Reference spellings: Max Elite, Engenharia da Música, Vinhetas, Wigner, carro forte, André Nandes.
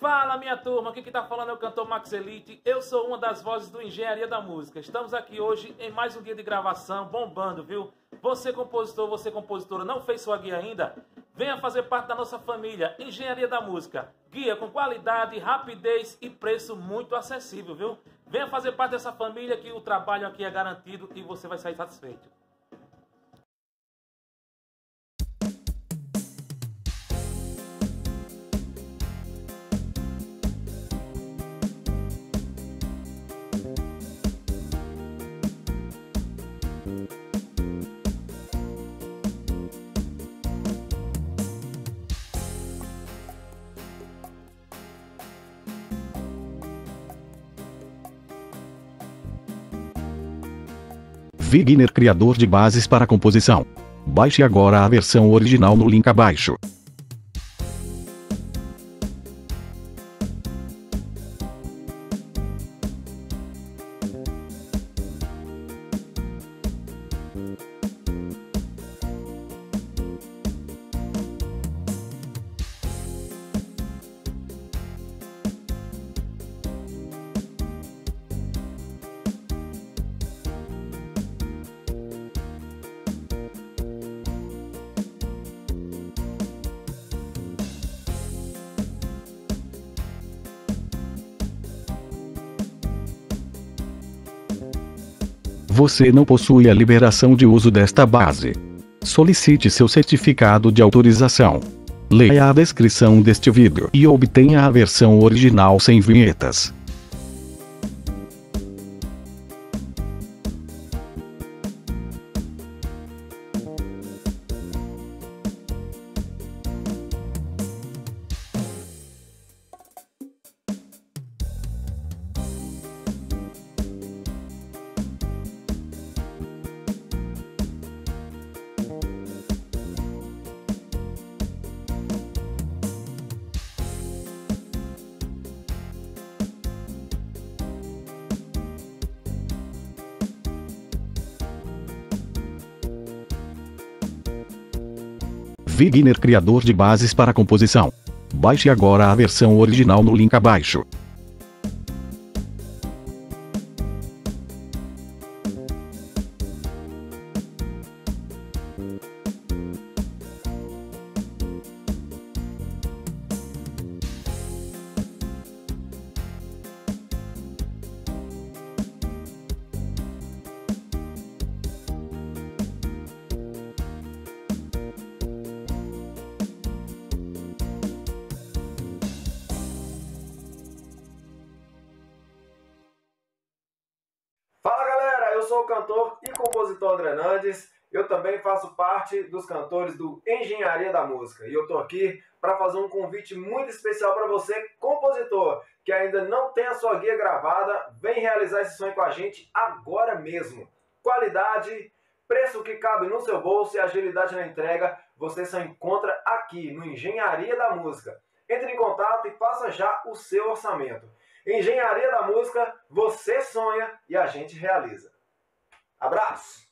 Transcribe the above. Fala minha turma, aqui que tá falando é o cantor Max Elite, eu sou uma das vozes do Engenharia da Música. Estamos aqui hoje em mais um dia de gravação, bombando, viu? Você compositor, você compositora, não fez sua guia ainda? Venha fazer parte da nossa família Engenharia da Música. Guia com qualidade, rapidez e preço muito acessível, viu? Venha fazer parte dessa família que o trabalho aqui é garantido e você vai sair satisfeito. Wigner, criador de bases para composição. Baixe agora a versão original no link abaixo. Você não possui a liberação de uso desta base. Solicite seu certificado de autorização. Leia a descrição deste vídeo e obtenha a versão original sem vinhetas. Wigner, criador de bases para composição. Baixe agora a versão original no link abaixo. Eu sou o cantor e compositor André Nandes, eu também faço parte dos cantores do Engenharia da Música. E eu estou aqui para fazer um convite muito especial para você, compositor, que ainda não tem a sua guia gravada. Vem realizar esse sonho com a gente agora mesmo. Qualidade, preço que cabe no seu bolso e agilidade na entrega, você só encontra aqui no Engenharia da Música. Entre em contato e faça já o seu orçamento. Engenharia da Música, você sonha e a gente realiza. Abraço!